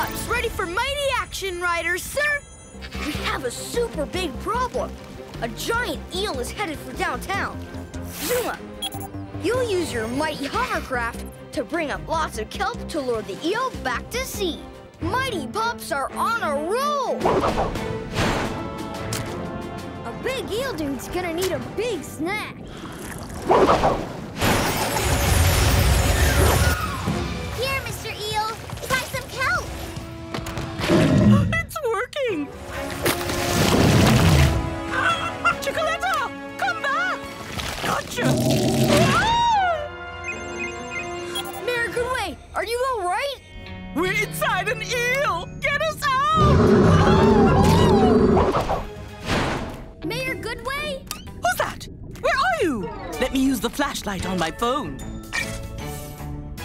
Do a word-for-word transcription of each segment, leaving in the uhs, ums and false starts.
Tuck's ready for mighty action, Ryder, sir! We have a super big problem. A giant eel is headed for downtown. Zuma, you'll use your mighty hovercraft to bring up lots of kelp to lure the eel back to sea. Mighty pups are on a roll! A big eel dude's gonna need a big snack. Here, Mister Eel, try some kelp! It's working! Ah, Chickaletta, come back! Gotcha! Ah! Mayor Goodway, are you all right? We're inside an eel! Get us out! Mayor Goodway? Who's that? Where are you? Let me use the flashlight on my phone.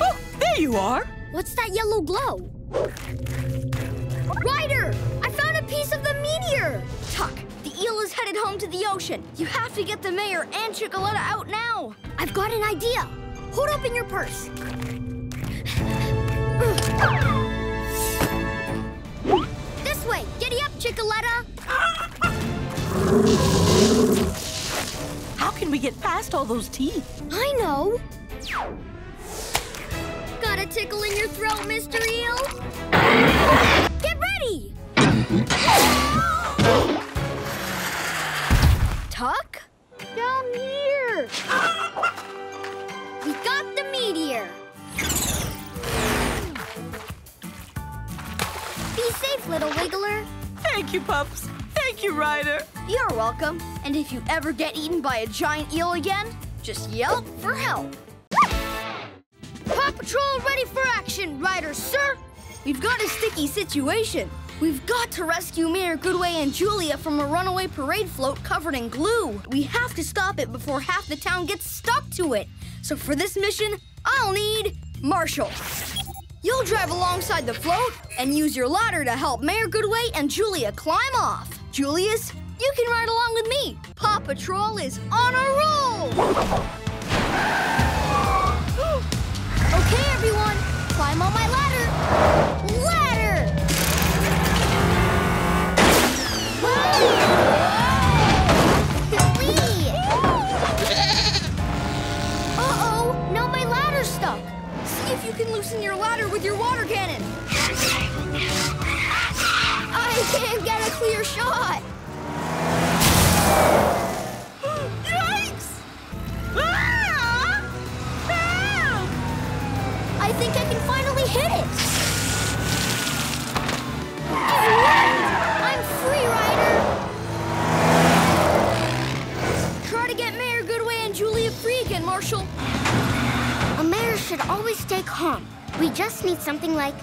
Oh, there you are. What's that yellow glow? Ryder! I found a piece of the meteor! Tuck, the eel is headed home to the ocean. You have to get the mayor and Chickaletta out now. I've got an idea. Hold up in your purse. This way! Giddy up, Chickaletta! How can we get past all those teeth? I know! Got a tickle in your throat, Mister Eel? Get ready! Tuck? Down here! We got the meteor! Be safe, little wiggler. Thank you, pups. Thank you, Ryder. You're welcome. And if you ever get eaten by a giant eel again, just yell for help. Paw Patrol ready for action, Ryder, sir. We've got a sticky situation. We've got to rescue Mayor Goodway and Julia from a runaway parade float covered in glue. We have to stop it before half the town gets stuck to it. So for this mission, I'll need Marshall. You'll drive alongside the float and use your ladder to help Mayor Goodway and Julia climb off. Julius, you can ride along with me. Paw Patrol is on a roll! Okay, everyone, climb on my ladder. Ladder! Uh-oh, now my ladder's stuck. See if you can loosen your ladder with your water cannon. I can't get a clear shot. Yikes! Ah! Help! I think I can finally hit it. I'm free, Ryder. Try to get Mayor Goodway and Julia free again, Marshall. Mayor should always stay calm. We just need something like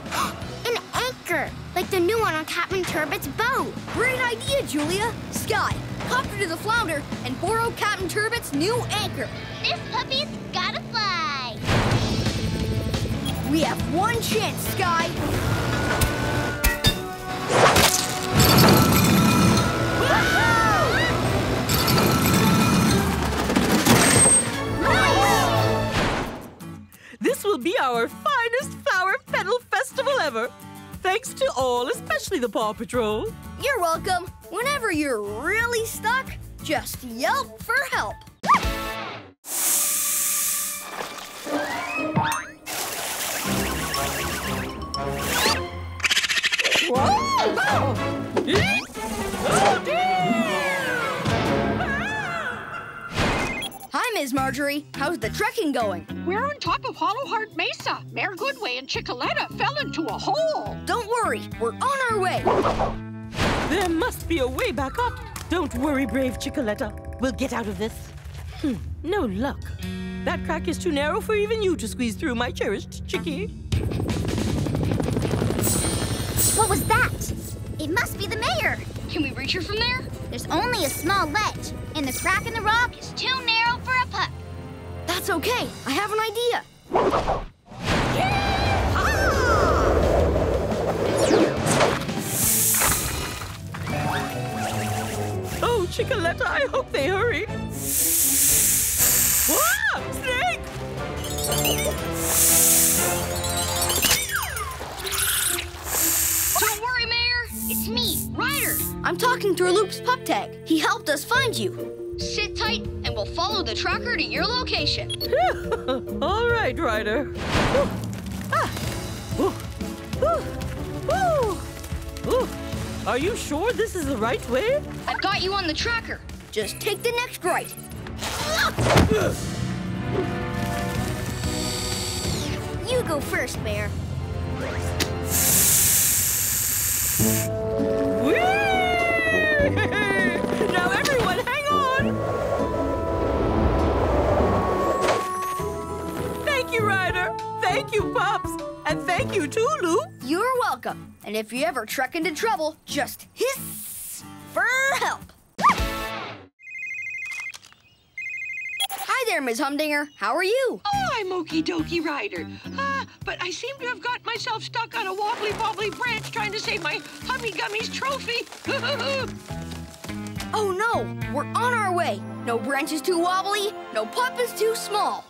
an anchor, like the new one on Captain Turbot's boat. Great idea, Julia. Sky, copter to the flounder and borrow Captain Turbot's new anchor. This puppy's gotta fly. We have one chance, Sky. This will be our finest flower petal festival ever. Thanks to all, especially the Paw Patrol. You're welcome. Whenever you're really stuck, just yelp for help. Whoa! Oh, hi, Miz Marjorie. How's the trekking going? We're on top of Hollow Heart Mesa. Mayor Goodway and Chickaletta fell into a hole. Don't worry. We're on our way. There must be a way back up. Don't worry, brave Chickaletta. We'll get out of this. Hmm, no luck. That crack is too narrow for even you to squeeze through, my cherished chickie. What was that? It must be the mayor. Can we reach her from there? There's only a small ledge, and the crack in the rock is too narrow for a pup. That's okay. I have an idea. Yeah! Oh, Chickaletta, I hope they hurry. Whoa, snake! I'm talking through Loop's pup tag. He helped us find you. Sit tight, and we'll follow the tracker to your location. All right, Ryder. Ooh. Ah. Ooh. Ooh. Ooh. Ooh. Are you sure this is the right way? I've got you on the tracker. Just take the next right. You go first, Mayor. Whee! Now everyone, hang on! Thank you, Ryder. Thank you, Pops. And thank you too, Loop. You're welcome. And if you ever trek into trouble, just hiss for help. Hi there, Miz Humdinger. How are you? Oh, I'm okie dokie, Ryder. Ah, uh, but I seem to have got myself stuck on a wobbly-wobbly branch trying to save my Hummy Gummies trophy. Oh, no. We're on our way. No branch is too wobbly. No pup is too small.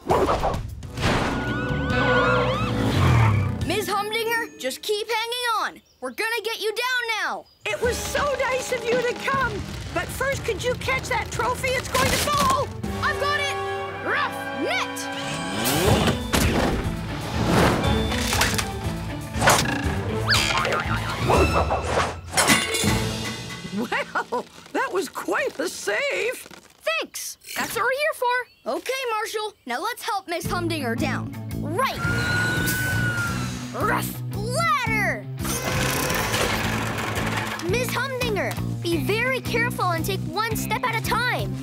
Miz Humdinger, just keep hanging on. We're gonna get you down now. It was so nice of you to come. But first, could you catch that trophy? It's going to fall. I've got it. Rough net. Wow, that was quite a save. Thanks. That's what we're here for. Okay, Marshall. Now let's help Miz Humdinger down. Right. Rough ladder. Miz Humdinger, be very careful and take one step at a time.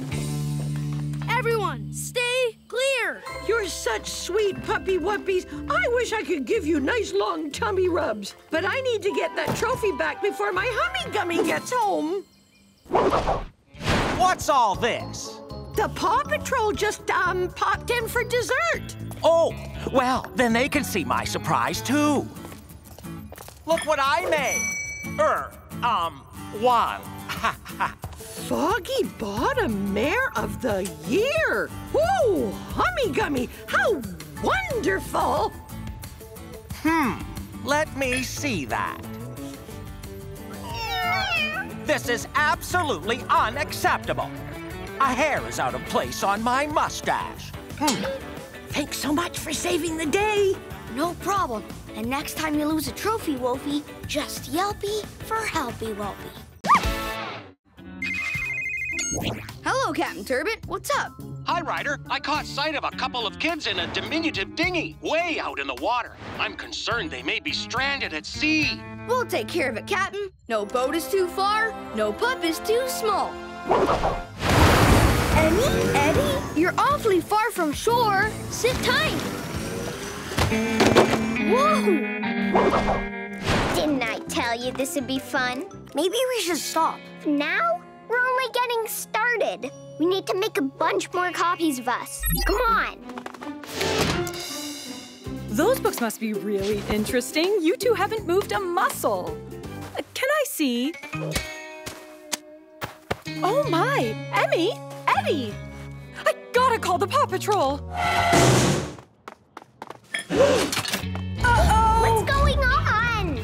Everyone, stay clear. You're such sweet puppy wuppies. I wish I could give you nice long tummy rubs, but I need to get that trophy back before my Hummy Gummy gets home. What's all this? The Paw Patrol just, um, popped in for dessert. Oh, well, then they can see my surprise, too. Look what I made. Er, um, one. Ha, ha. Foggy Bottom Mayor of the Year! Whoa, Hummy Gummy, how wonderful! Hmm, let me see that. This is absolutely unacceptable. A hair is out of place on my mustache. Hmm. Thanks so much for saving the day. No problem. And next time you lose a trophy, Wolfie, just yelpy for helpy Wolfie. Hello, Captain Turbot. What's up? Hi, Ryder. I caught sight of a couple of kids in a diminutive dinghy way out in the water. I'm concerned they may be stranded at sea. We'll take care of it, Captain. No boat is too far. No pup is too small. Emmy? Eddie? You're awfully far from shore. Sit tight. Whoa! Didn't I tell you this would be fun? Maybe we should stop. Now? We're only getting started. We need to make a bunch more copies of us. Come on. Those books must be really interesting. You two haven't moved a muscle. Uh, can I see? Oh my, Emmy, Eddie. I gotta call the Paw Patrol. Uh-oh. What's going on?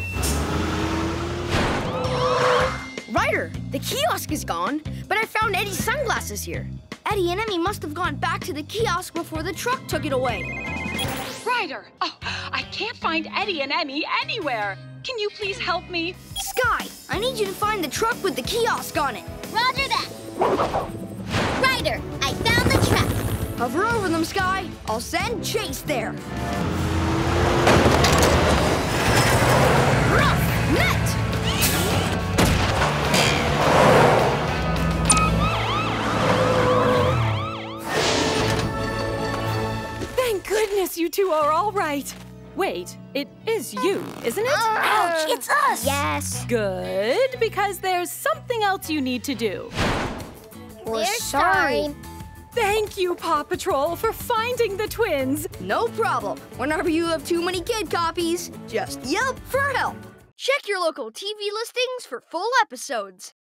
Ryder, the kiosk is gone, but I found Eddie's sunglasses here. Eddie and Emmy must have gone back to the kiosk before the truck took it away. Ryder, oh, I can't find Eddie and Emmy anywhere. Can you please help me? Sky, I need you to find the truck with the kiosk on it. Roger that. Ryder, I found the truck. Hover over them, Sky. I'll send Chase there. Rough net! Goodness, you two are all right. Wait, it is you, isn't it? Uh, Ouch, it's us. Yes. Good, because there's something else you need to do. We're sorry. sorry. Thank you, Paw Patrol, for finding the twins. No problem. Whenever you have too many kid copies, just yelp for help. Check your local T V listings for full episodes.